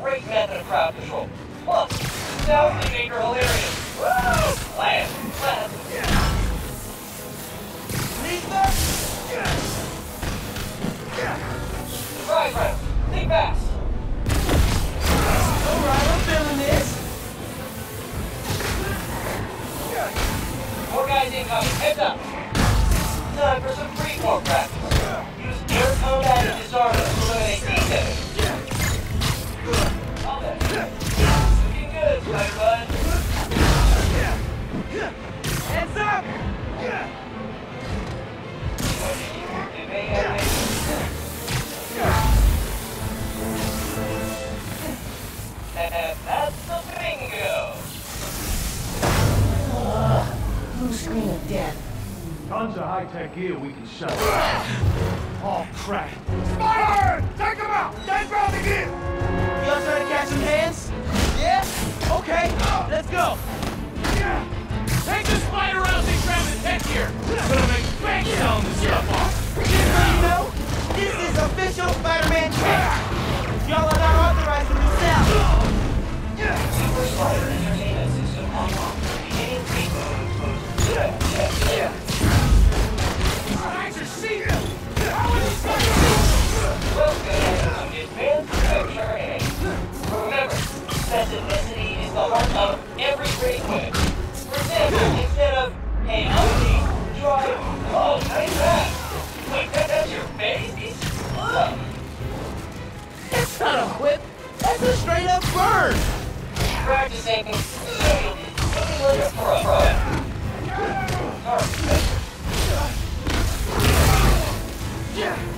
Great method of crowd control. Plus, now we make her hilarious. Woo! Laugh. Lead back. Drive round. Think fast. Alright, I'm feeling this. More guys incoming. Heads up. Time for some freeform practice. Use air combat and disarm to eliminate defense. Hands up! And that's the bingo! Blue screen of death. Tons of high-tech gear we can shut. Oh, crap. Fire! Take him out! Take out the gear! You all trying to catch some hands? Yeah? Okay, let's go! Take the spider out and grab his head here! But I'm expecting selling this stuff off! Just so you know, this is official Spider-Man tech! Y'all are not authorized to do sell! Super Spider Entertainment System online. Beginning pre-mode. Nice to see you! How are you Spider-Man? Welcome to Advanced Adventure A. Remember, specificity is the heart of every great win. Instead of, hey, I'll try, oh, nice ass. Wait, that's your face? Look. That's not a whip. That's a straight-up burn. Practicing. Something like a pro. Sorry. Yeah.